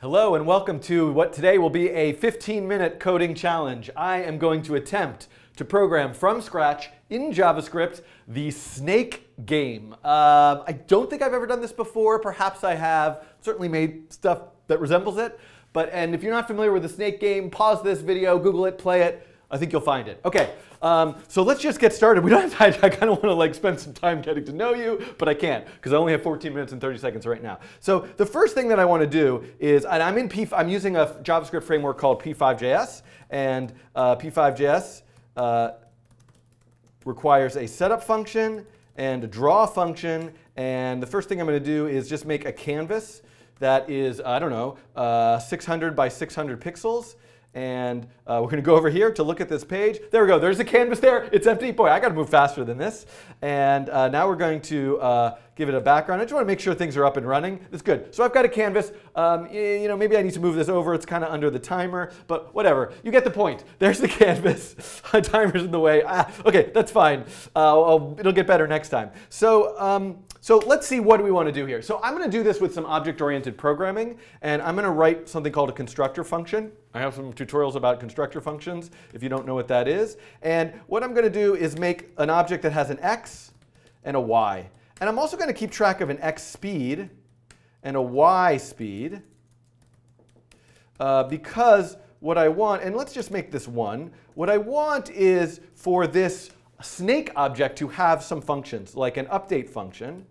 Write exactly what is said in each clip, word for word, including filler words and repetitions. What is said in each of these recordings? Hello and welcome to what today will be a fifteen minute coding challenge. I am going to attempt to program from scratch in JavaScript the snake game. Uh, I don't think I've ever done this before. Perhaps I have. Certainly made stuff that resembles it. But and if you're not familiar with the snake game, pause this video, Google it, play it. I think you'll find it. Okay, um, so let's just get started. We don't have to, I kind of want to like spend some time getting to know you, but I can't because I only have fourteen minutes and thirty seconds right now. So the first thing that I want to do is, and I'm in P, I'm using a JavaScript framework called P five dot J S, and uh, P five dot J S uh, requires a setup function and a draw function. And the first thing I'm going to do is just make a canvas that is, I don't know, uh, six hundred by six hundred pixels. And uh, we're going to go over here to look at this page. There we go. There's the canvas there. It's empty. Boy, I got to move faster than this. And uh, now we're going to uh, give it a background. I just want to make sure things are up and running. That's good. So I've got a canvas. Um, you know, maybe I need to move this over. It's kind of under the timer, but whatever. You get the point. There's the canvas. My timer's in the way. Ah, okay, that's fine. Uh, I'll, it'll get better next time. So. Um, So let's see what we want to do here. So I'm going to do this with some object-oriented programming, and I'm going to write something called a constructor function. I have some tutorials about constructor functions if you don't know what that is. And what I'm going to do is make an object that has an x and a y. And I'm also going to keep track of an x speed and a y speed uh, because what I want, and let's just make this one, what I want is for this snake object to have some functions, like an update function.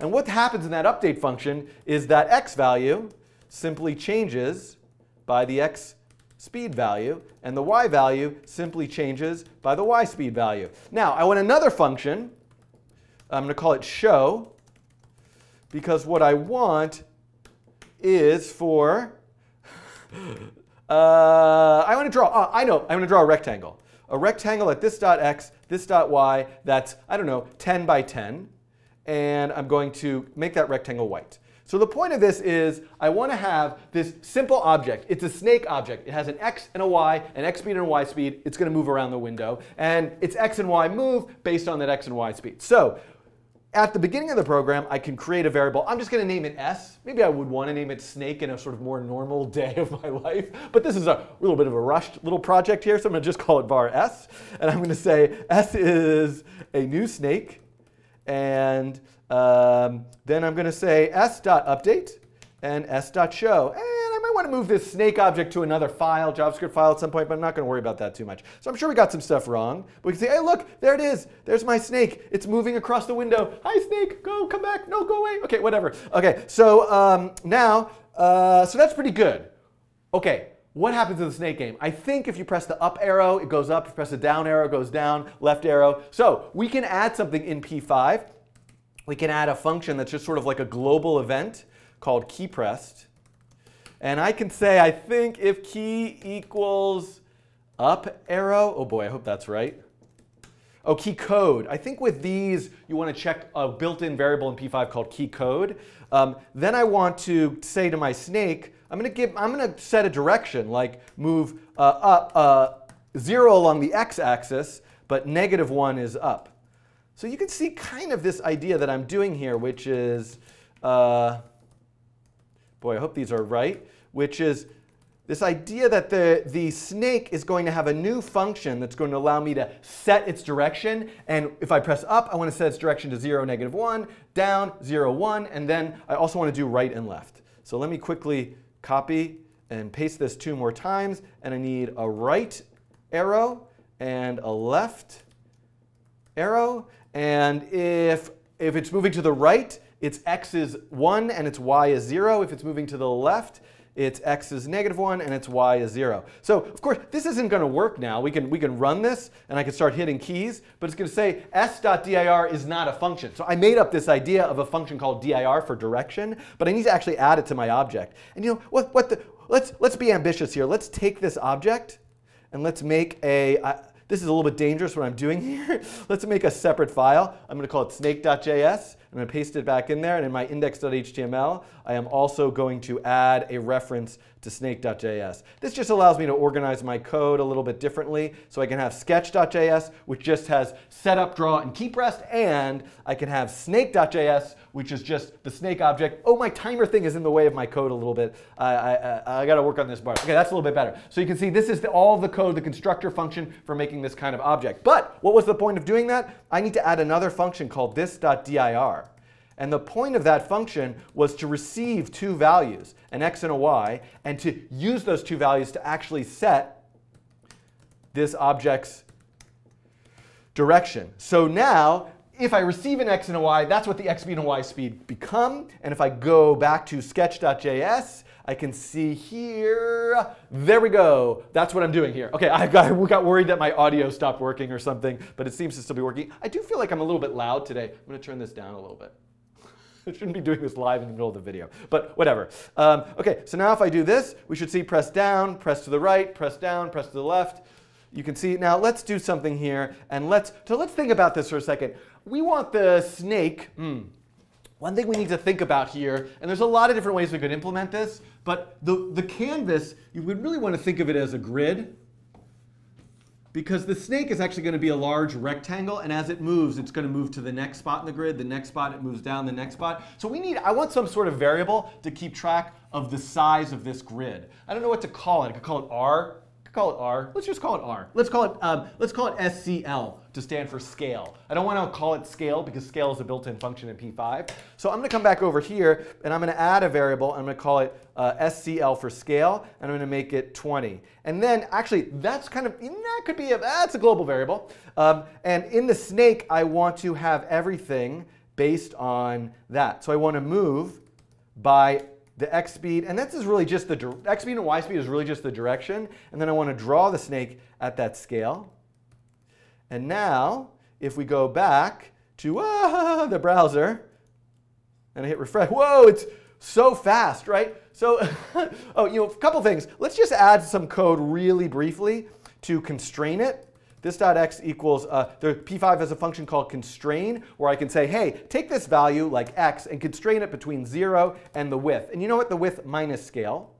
And what happens in that update function is that x value simply changes by the x speed value, and the y value simply changes by the y speed value. Now, I want another function. I'm going to call it show, because what I want is for, uh, I want to draw, oh, I know, I'm going to draw a rectangle. A rectangle at this dot x, this dot y, that's, I don't know, ten by ten. And I'm going to make that rectangle white. So the point of this is I want to have this simple object. It's a snake object. It has an x and a y, an x speed and a y speed. It's going to move around the window. And its x and y move based on that x and y speed. So at the beginning of the program, I can create a variable. I'm just going to name it S. Maybe I would want to name it Snake in a sort of more normal day of my life. But this is a little bit of a rushed little project here, so I'm going to just call it var S. And I'm going to say S is a new snake. And um, then I'm going to say S.update and S.show. And I might want to move this snake object to another file, JavaScript file at some point, but I'm not going to worry about that too much. So I'm sure we got some stuff wrong. But we can say, hey, look, there it is. There's my snake. It's moving across the window. Hi, snake. Go, come back. No, go away. OK, whatever. OK, so um, now, uh, so that's pretty good. OK, what happens in the snake game? I think if you press the up arrow, it goes up. If you press the down arrow, it goes down, left arrow. So we can add something in P five. We can add a function that's just sort of like a global event called keyPressed. And I can say, I think if key equals up arrow, oh boy, I hope that's right. Oh, keycode. I think with these, you want to check a built-in variable in P five called keycode. Um, then I want to say to my snake, I'm going to give, I'm going to set a direction, like move uh, up uh, zero along the x-axis, but negative one is up. So you can see kind of this idea that I'm doing here, which is, uh, boy, I hope these are right, which is this idea that the, the snake is going to have a new function that's going to allow me to set its direction. And if I press up, I want to set its direction to zero, negative one, down, zero, one. And then I also want to do right and left. So let me quickly copy and paste this two more times. And I need a right arrow and a left arrow. And if, if it's moving to the right, its x is one and its y is zero. If it's moving to the left, its x is negative one and its y is zero. So of course, this isn't going to work now. We can, we can run this, and I can start hitting keys. But it's going to say s.dir is not a function. So I made up this idea of a function called dir for direction. But I need to actually add it to my object. And you know what? what the, let's, let's be ambitious here. Let's take this object, and let's make a, I, this is a little bit dangerous what I'm doing here. Let's make a separate file. I'm going to call it snake.js. I'm going to paste it back in there, and in my index.html, I am also going to add a reference to snake.js. This just allows me to organize my code a little bit differently, so I can have sketch.js, which just has setup, draw, and keep rest, and I can have snake.js, which is just the snake object. Oh, my timer thing is in the way of my code a little bit. I, I, I got to work on this bar. Okay, that's a little bit better. So you can see this is the, all of the code, the constructor function for making this kind of object. But what was the point of doing that? I need to add another function called this.dir. And the point of that function was to receive two values, an x and a y, and to use those two values to actually set this object's direction. So now, if I receive an x and a y, that's what the x speed and y speed become. And if I go back to sketch.js, I can see here, there we go. That's what I'm doing here. OK, I got, I got worried that my audio stopped working or something, but it seems to still be working. I do feel like I'm a little bit loud today. I'm going to turn this down a little bit. I shouldn't be doing this live in the middle of the video, but whatever. Um, OK, so now if I do this, we should see press down, press to the right, press down, press to the left. You can see, now let's do something here, and let's, so let's think about this for a second. We want the snake. Mm. One thing we need to think about here, and there's a lot of different ways we could implement this, but the, the canvas, you would really want to think of it as a grid, because the snake is actually going to be a large rectangle, and as it moves, it's going to move to the next spot in the grid, the next spot, it moves down, the next spot. So we need, I want some sort of variable to keep track of the size of this grid. I don't know what to call it. I could call it R. Call it R. Let's just call it R. Let's call it um, let's call it S C L to stand for scale. I don't want to call it scale because scale is a built-in function in P five. So I'm going to come back over here and I'm going to add a variable. I'm going to call it uh, S C L for scale, and I'm going to make it twenty. And then actually that's kind of that could be a that's a global variable. Um, and in the snake I want to have everything based on that. So I want to move by the x speed, and that's is really just the x speed and y speed is really just the direction, and then I want to draw the snake at that scale. And now, if we go back to uh, the browser, and I hit refresh, whoa, it's so fast, right? So, oh, you know, a couple things. Let's just add some code really briefly to constrain it. This.x equals, uh, the P five has a function called constrain, where I can say, hey, take this value, like x, and constrain it between zero and the width. And you know what? The width minus scale,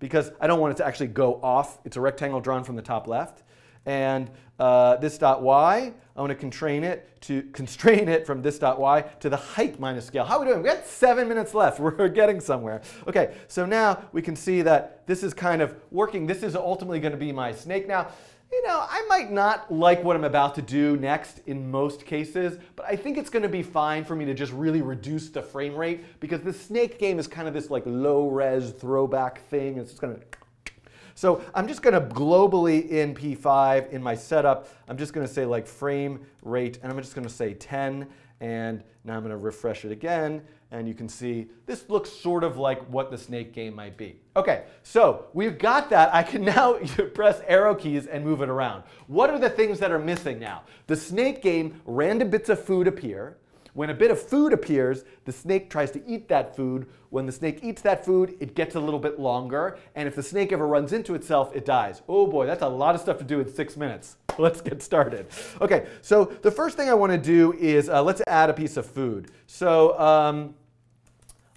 because I don't want it to actually go off. It's a rectangle drawn from the top left. And uh, this.y, I want to constrain it to constrain it from this.y to the height minus scale. How are we doing? We've got seven minutes left. We're getting somewhere. OK, so now we can see that this is kind of working. This is ultimately going to be my snake now. You know, I might not like what I'm about to do next in most cases, but I think it's going to be fine for me to just really reduce the frame rate, because the snake game is kind of this like low-res throwback thing. It's just going to. So I'm just going to globally in P five in my setup, I'm just going to say like frame rate, and I'm just going to say ten, and now I'm going to refresh it again. And you can see this looks sort of like what the snake game might be. OK, so we've got that. I can now press arrow keys and move it around. What are the things that are missing now? The snake game, random bits of food appear. When a bit of food appears, the snake tries to eat that food. When the snake eats that food, it gets a little bit longer. And if the snake ever runs into itself, it dies. Oh boy, that's a lot of stuff to do in six minutes. Let's get started. OK, so the first thing I want to do is uh, let's add a piece of food. So um,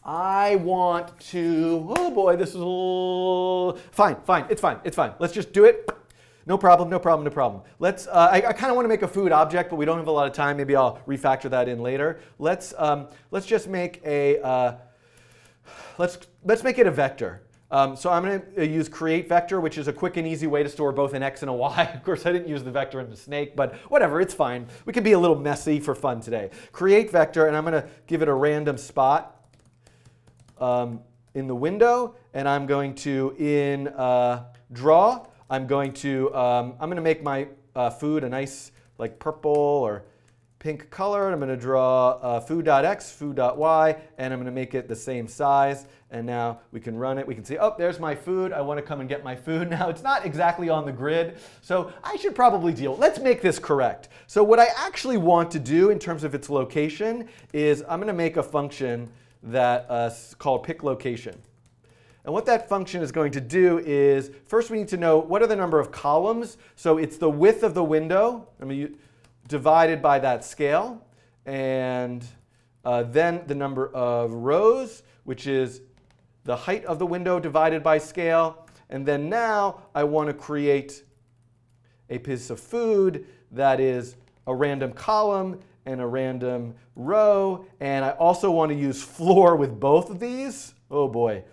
I want to, oh boy, this is a little, fine, fine, it's fine, it's fine. Let's just do it. No problem, no problem, no problem. Let's, uh, I, I kind of want to make a food object, but we don't have a lot of time. Maybe I'll refactor that in later. Let's, um, let's just make a, uh, let's, let's make it a vector. Um, so I'm going to use create vector, which is a quick and easy way to store both an x and a y. Of course, I didn't use the vector in the snake, but whatever, it's fine. We can be a little messy for fun today. Create vector, and I'm going to give it a random spot um, in the window, and I'm going to in uh, draw. I'm going to um, I'm going to make my uh, food a nice like purple or pink color. I'm going to draw uh, food.x, food.y, and I'm going to make it the same size. And now we can run it. We can see, oh, there's my food. I want to come and get my food. Now it's not exactly on the grid, so I should probably deal. Let's make this correct. So what I actually want to do in terms of its location is I'm going to make a function that uh, called pickLocation. And what that function is going to do is, first we need to know what are the number of columns. So it's the width of the window, I mean, you, divided by that scale. And Uh, then the number of rows, which is the height of the window divided by scale. And then now I want to create a piece of food that is a random column and a random row. And I also want to use floor with both of these. Oh boy.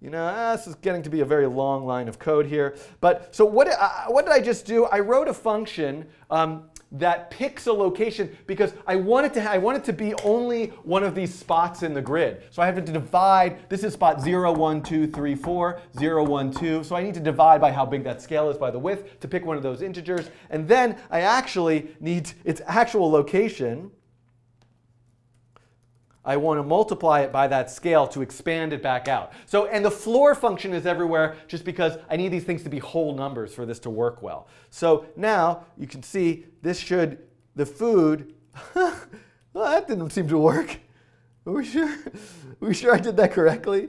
You know, ah, this is getting to be a very long line of code here. But so what, uh, what did I just do? I wrote a function um, that picks a location because I want it to I want it to be only one of these spots in the grid. So I have to divide. This is spot zero, one, two, three, four, zero, one, two. So I need to divide by how big that scale is by the width to pick one of those integers. And then I actually need its actual location. I want to multiply it by that scale to expand it back out. So, and the floor function is everywhere just because I need these things to be whole numbers for this to work well. So now you can see this should, the food, well, that didn't seem to work. Are we sure? Are we sure I did that correctly?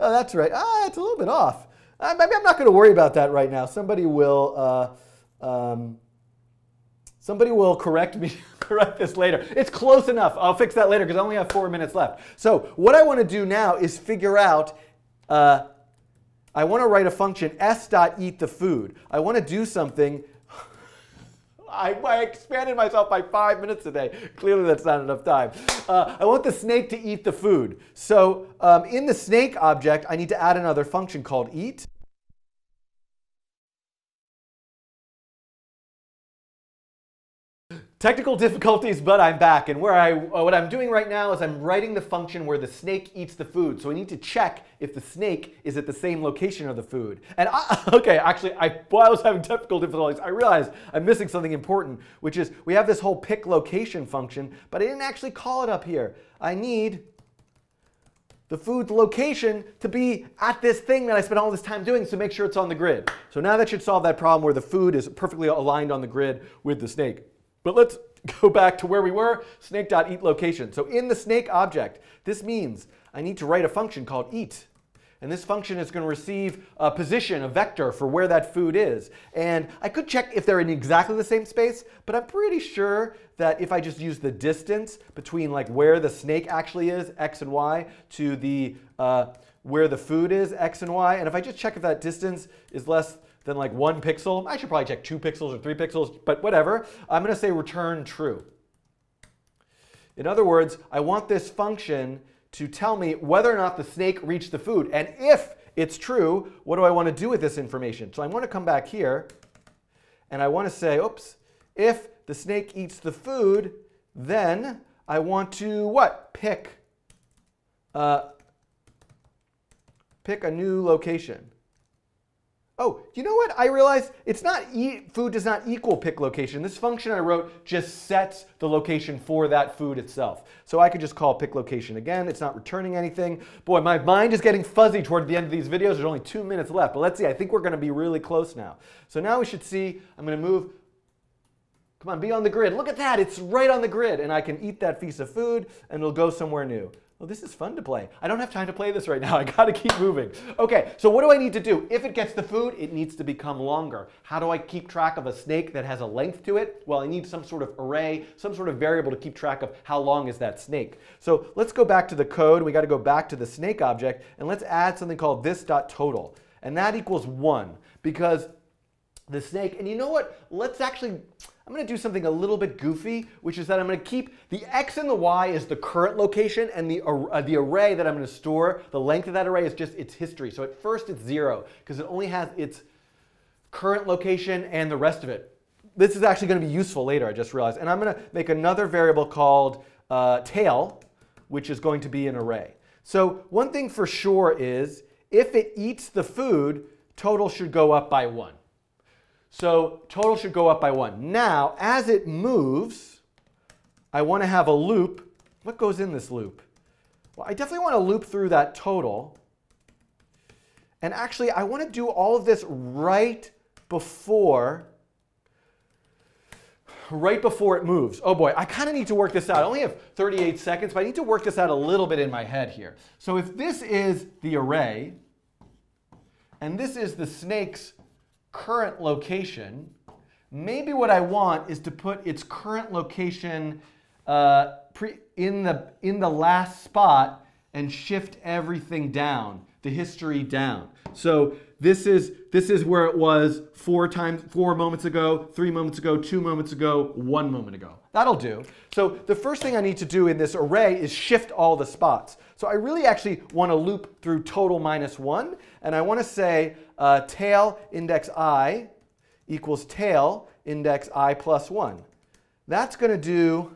Oh, that's right. Ah, it's a little bit off. Uh, maybe I'm not going to worry about that right now. Somebody will, uh, um, somebody will correct me. Correct this later. It's close enough. I'll fix that later because I only have four minutes left. So what I want to do now is figure out, uh, I want to write a function s.eat the food. I want to do something. I, I expanded myself by five minutes today. Clearly that's not enough time. Uh, I want the snake to eat the food. So um, in the snake object, I need to add another function called eat. Technical difficulties, but I'm back. And where I, what I'm doing right now is I'm writing the function where the snake eats the food. So I need to check if the snake is at the same location of the food. And I, OK, actually, I, while I was having technical difficulties, I realized I'm missing something important, which is we have this whole pick location function, but I didn't actually call it up here. I need the food location to be at this thing that I spent all this time doing, so make sure it's on the grid. So now that should solve that problem where the food is perfectly aligned on the grid with the snake. But let's go back to where we were, snake.eatLocation. So in the snake object, this means I need to write a function called eat. And this function is going to receive a position, a vector for where that food is. And I could check if they're in exactly the same space, but I'm pretty sure that if I just use the distance between like where the snake actually is, x and y, to the uh, where the food is, x and y, and if I just check if that distance is less then like one pixel. I should probably check two pixels or three pixels, but whatever. I'm going to say return true. In other words, I want this function to tell me whether or not the snake reached the food. And if it's true, what do I want to do with this information? So I want to come back here, and I want to say, oops, if the snake eats the food, then I want to what? Pick, uh, pick a new location. Oh, you know what? I realized it's not e food does not equal pick location. This function I wrote just sets the location for that food itself. So I could just call pick location again. It's not returning anything. Boy, my mind is getting fuzzy toward the end of these videos. There's only two minutes left. But let's see. I think we're going to be really close now. So now we should see. I'm going to move. Come on, be on the grid. Look at that. It's right on the grid. And I can eat that piece of food, and it'll go somewhere new. Well, this is fun to play. I don't have time to play this right now. I got to keep moving. OK, so what do I need to do? If it gets the food, it needs to become longer. How do I keep track of a snake that has a length to it? Well, I need some sort of array, some sort of variable to keep track of how long is that snake. So let's go back to the code. We got to go back to the snake object. And let's add something called this.total. And that equals one, because the snake, and you know what? Let's actually, I'm going to do something a little bit goofy, which is that I'm going to keep the x and the y is the current location, and the, uh, the array that I'm going to store, the length of that array is just its history. So at first it's zero, because it only has its current location and the rest of it. This is actually going to be useful later, I just realized. And I'm going to make another variable called uh, tail, which is going to be an array. So one thing for sure is if it eats the food, total should go up by one. So total should go up by one. Now, as it moves, I want to have a loop. What goes in this loop? Well, I definitely want to loop through that total. And actually, I want to do all of this right before, right before it moves. Oh boy, I kind of need to work this out. I only have thirty-eight seconds, but I need to work this out a little bit in my head here. So if this is the array, and this is the snake's current location, maybe what I want is to put its current location uh, pre in the, in the last spot and shift everything down, the history down. So this is, this is where it was four times, four moments ago, three moments ago, two moments ago, one moment ago. That'll do. So the first thing I need to do in this array is shift all the spots. So I really actually want to loop through total minus one, and I want to say uh, tail index I equals tail index I plus one. That's going to do,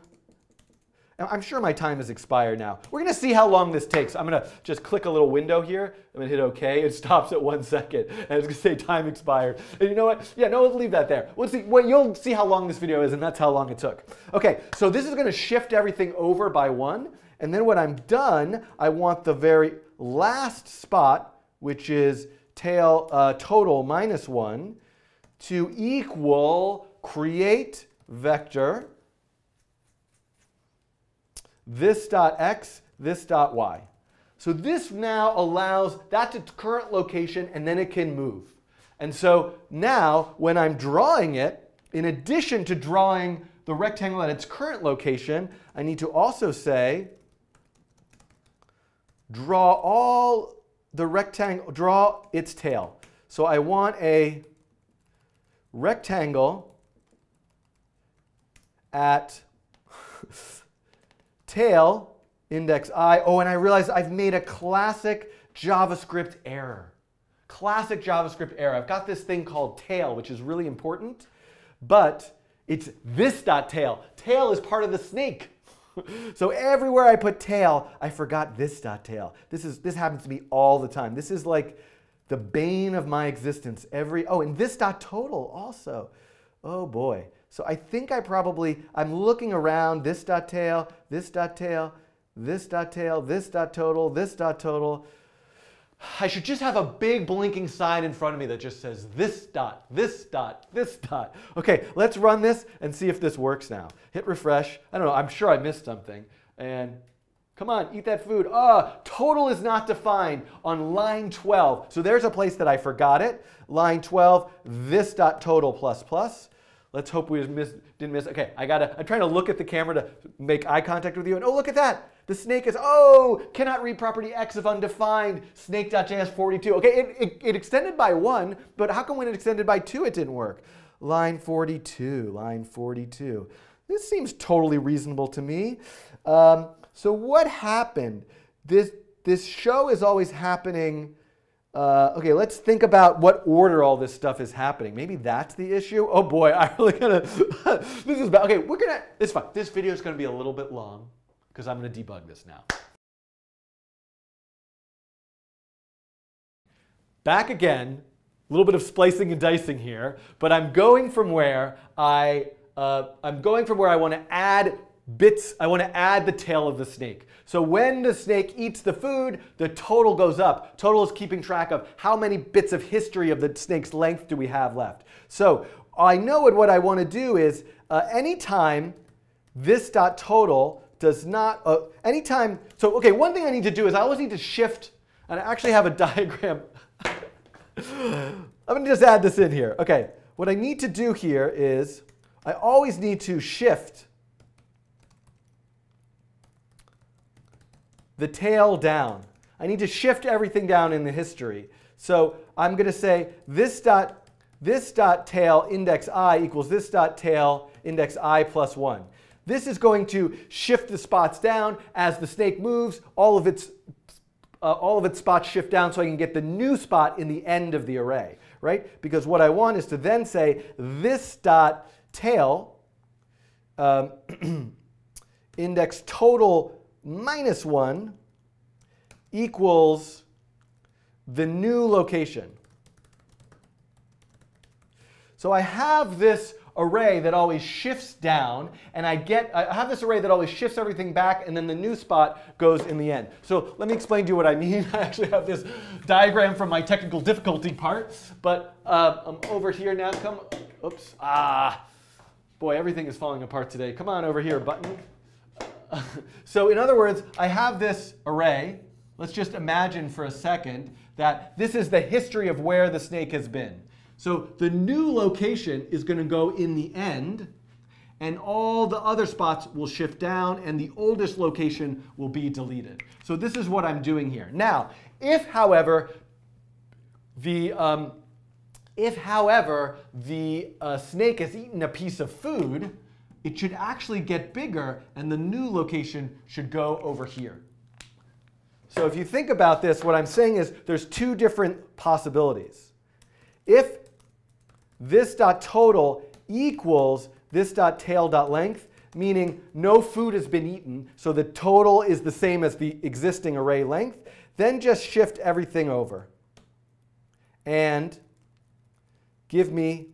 I'm sure my time has expired now. We're going to see how long this takes. I'm going to just click a little window here. I'm going to hit OK. It stops at one second. And it's going to say time expired. And you know what? Yeah, no, we'll leave that there. We'll see. Well, you'll see how long this video is, and that's how long it took. OK, so this is going to shift everything over by one. And then when I'm done, I want the very last spot, which is tail uh, total minus one, to equal create vector. This dot x, this dot y. So this now allows, that's its current location, and then it can move. And so now when I'm drawing it, in addition to drawing the rectangle at its current location, I need to also say draw all the rectangle, draw its tail. So I want a rectangle at tail index I. Oh, and I realize I've made a classic JavaScript error. Classic JavaScript error. I've got this thing called tail, which is really important, but it's this dot tail. Tail is part of the snake. So everywhere I put tail, I forgot this dot tail. This is this happens to me all the time. This is like the bane of my existence. Every oh, and this dot total also. Oh boy. So I think I probably, I'm looking around this dot tail, this dot tail, this dot tail, this dot total, this dot total. I should just have a big blinking sign in front of me that just says this dot, this dot, this dot. OK, let's run this and see if this works now. Hit refresh. I don't know. I'm sure I missed something. And come on, eat that food. Ah, total is not defined on line twelve. So there's a place that I forgot it. Line twelve, this dot total plus plus. Let's hope we missed, didn't miss. OK, I gotta, I'm trying to look at the camera to make eye contact with you. And oh, look at that. The snake is, oh, cannot read property x of undefined snake.js forty-two. OK, it, it, it extended by one, but how come when it extended by two it didn't work? Line forty-two, line forty-two. This seems totally reasonable to me. Um, so what happened? This, this show is always happening. Uh, okay, let's think about what order all this stuff is happening. Maybe that's the issue. Oh boy, I really gotta. This is bad. Okay, we're gonna. It's fine. This video is gonna be a little bit long because I'm gonna debug this now. Back again. A little bit of splicing and dicing here, but I'm going from where I. Uh, I'm going from where I want to add bits. I want to add the tail of the snake. So when the snake eats the food, the total goes up. Total is keeping track of how many bits of history of the snake's length do we have left. So I know what, what I want to do is uh, anytime this dot total does not, uh, anytime, so OK, one thing I need to do is I always need to shift, and I actually have a diagram. I'm going to just add this in here. OK, what I need to do here is I always need to shift the tail down. I need to shift everything down in the history. So I'm going to say this dot, this dot tail index I equals this dot tail index I plus one. This is going to shift the spots down. As the snake moves, all of its uh, all of its spots shift down, so I can get the new spot in the end of the array, right? Because what I want is to then say this dot tail um, index total minus one equals the new location. So I have this array that always shifts down, and I get I have this array that always shifts everything back, and then the new spot goes in the end. So let me explain to you what I mean. I actually have this diagram from my technical difficulty part, but uh, I'm over here now. Come, oops, ah, boy, everything is falling apart today. Come on over here, button. So in other words, I have this array. Let's just imagine for a second that this is the history of where the snake has been. So the new location is going to go in the end. and all the other spots will shift down, and the oldest location will be deleted. So this is what I'm doing here. Now, if, however, the um, if, however, the uh, snake has eaten a piece of food, it should actually get bigger, and the new location should go over here. So if you think about this, what I'm saying is there's two different possibilities. If this.total equals this.tail.length, meaning no food has been eaten, so the total is the same as the existing array length, then just shift everything over and give me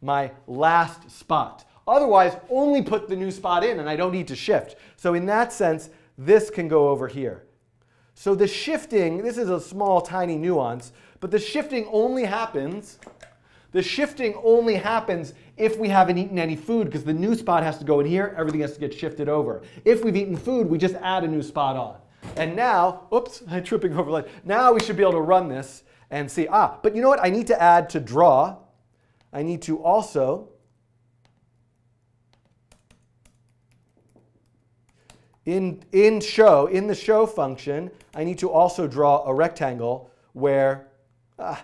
my last spot. Otherwise, only put the new spot in and I don't need to shift. So in that sense, this can go over here. So the shifting, this is a small, tiny nuance, but the shifting only happens The shifting only happens if we haven't eaten any food, because the new spot has to go in here. Everything has to get shifted over. If we've eaten food, we just add a new spot on. And now, oops, I'm tripping over line. Now we should be able to run this and see, ah, but you know what? I need to add to draw. I need to also in, in show, in the show function, I need to also draw a rectangle where, ah,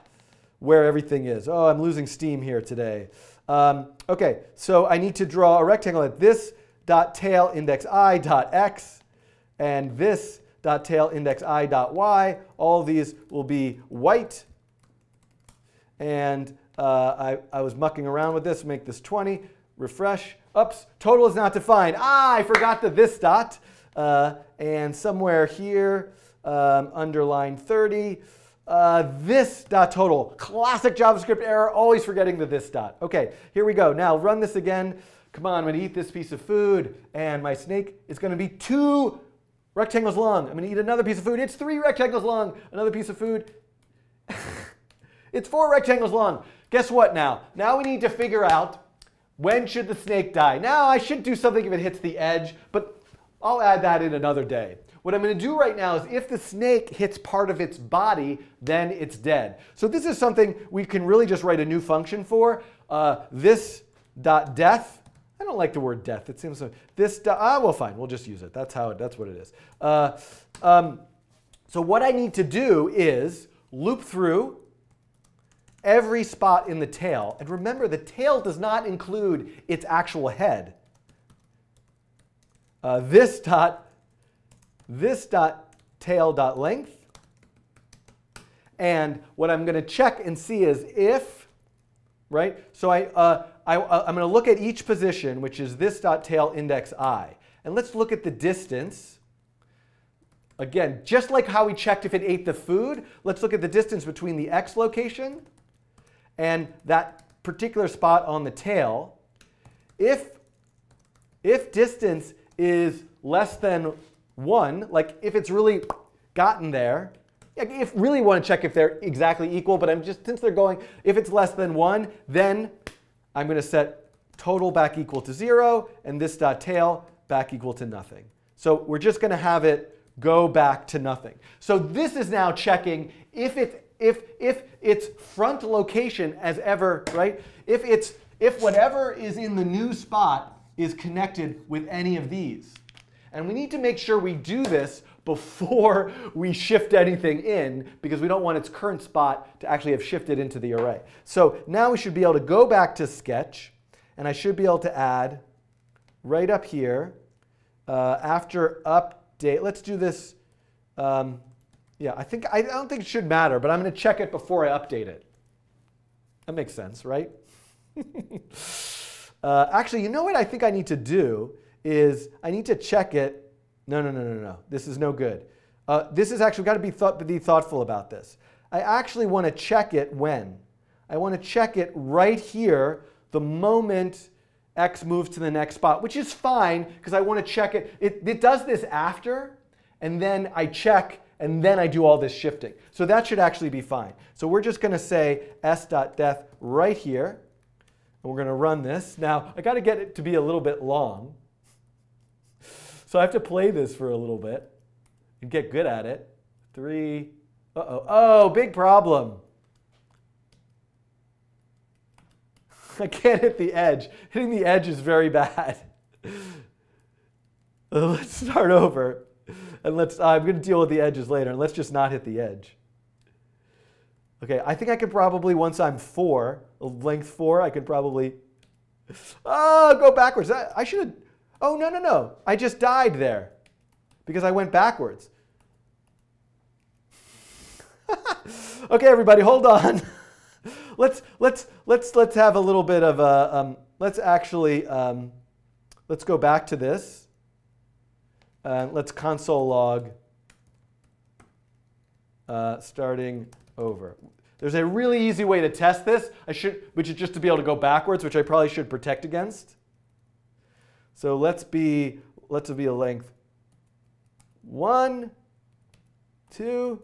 where everything is. Oh, I'm losing steam here today. Um, okay, so I need to draw a rectangle at this.tail index i dot x and this.tail index i dot y. All these will be white. And uh, I, I was mucking around with this. Make this twenty. Refresh. Oops, total is not defined. Ah, I forgot the this dot. Uh, and somewhere here, um, underline thirty. Uh, this dot total. Classic JavaScript error, always forgetting the this dot. Okay, here we go. Now run this again. Come on, I'm going to eat this piece of food, and my snake is going to be two rectangles long. I'm going to eat another piece of food. It's three rectangles long. Another piece of food. It's four rectangles long. Guess what now? Now we need to figure out when should the snake die. Now I should do something if it hits the edge, but I'll add that in another day. What I'm going to do right now is if the snake hits part of its body, then it's dead. So this is something we can really just write a new function for. Uh, this.death. I don't like the word death. It seems like this. Ah, well, fine. We'll just use it. That's how. It, that's what it is. Uh, um, so what I need to do is loop through every spot in the tail. And remember, the tail does not include its actual head. Uh, this dot. this.tail.length. And what I'm going to check and see is if, right? So I, uh, I, I'm going to look at each position, which is this.tail.index i. And let's look at the distance. Again, just like how we checked if it ate the food, let's look at the distance between the x location and that particular spot on the tail. If, if distance is less than one, like if it's really gotten there, if really want to check if they're exactly equal, but I'm just, since they're going, if it's less than one, then I'm going to set total back equal to zero and this.tail back equal to nothing. So we're just going to have it go back to nothing. So this is now checking if it's, if, if its front location as ever, right? If it's, if whatever is in the new spot is connected with any of these. And we need to make sure we do this before we shift anything in, because we don't want its current spot to actually have shifted into the array. So now we should be able to go back to Sketch, and I should be able to add right up here uh, after update. Let's do this. Um, yeah, I think I don't think it should matter, but I'm going to check it before I update it. That makes sense, right? uh, actually, you know what I think I need to do? Is I need to check it. No, no, no, no, no. This is no good. Uh, this is actually, we've got to be, thought, be thoughtful about this. I actually want to check it when? I want to check it right here, the moment x moves to the next spot, which is fine because I want to check it. it. It does this after, and then I check, and then I do all this shifting. So that should actually be fine. So we're just going to say s.death right here, and we're going to run this. Now, I got to get it to be a little bit long. So I have to play this for a little bit and get good at it. Three. Uh-oh. Oh, big problem. I can't hit the edge. Hitting the edge is very bad. Let's start over. And let's, I'm going to deal with the edges later. And let's just not hit the edge. Okay, I think I could probably, once I'm four, length four, I could probably, oh, go backwards. I, I should have, oh, no, no, no. I just died there because I went backwards. Okay, everybody, hold on. Let's let's let's let's have a little bit of a. Um, let's actually um, let's go back to this. Uh, let's console log uh, starting over. There's a really easy way to test this. I should, which is just to be able to go backwards, which I probably should protect against. So let's be let's be a length one, two.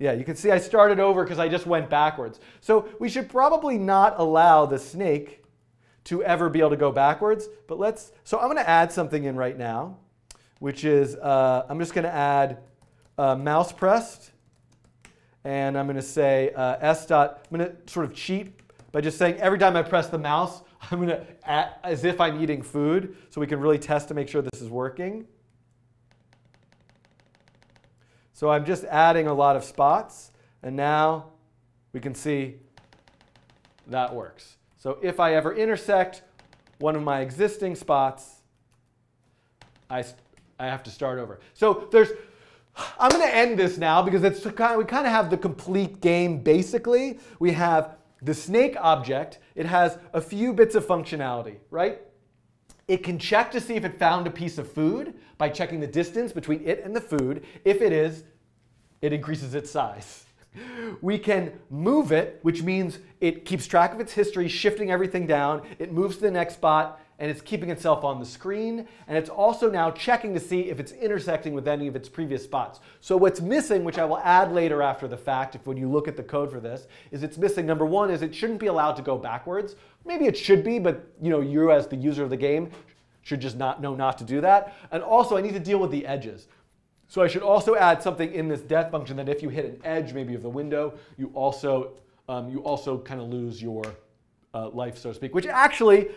Yeah, you can see I started over because I just went backwards. So we should probably not allow the snake to ever be able to go backwards. But let's, so I'm going to add something in right now, which is uh, I'm just going to add uh, mouse pressed. And I'm going to say uh, s dot, I'm going to sort of cheat by just saying every time I press the mouse, I'm going to add as if I'm eating food. So we can really test to make sure this is working. So I'm just adding a lot of spots, and now we can see that works. So if I ever intersect one of my existing spots, I, I have to start over. So there's, I'm going to end this now because it's kind of, we kind of have the complete game basically. We have the snake object. It has a few bits of functionality, right? It can check to see if it found a piece of food by checking the distance between it and the food. If it is, it increases its size. We can move it, which means it keeps track of its history, shifting everything down. It moves to the next spot, and it's keeping itself on the screen. And it's also now checking to see if it's intersecting with any of its previous spots. So what's missing, which I will add later after the fact, if when you look at the code for this, is it's missing. Number one is it shouldn't be allowed to go backwards. Maybe it should be, but you know, you as the user of the game should just not know not to do that. And also, I need to deal with the edges. So I should also add something in this death function that if you hit an edge, maybe of the window, you also um, you also kind of lose your uh, life, so to speak. Which actually,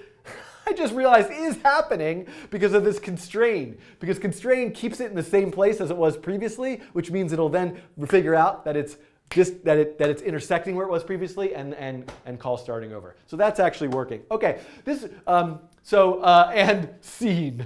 I just realized is happening because of this constrain. Because constrain keeps it in the same place as it was previously, which means it'll then figure out that it's just that it that it's intersecting where it was previously, and and and call starting over. So that's actually working. Okay, this um, so uh, and scene.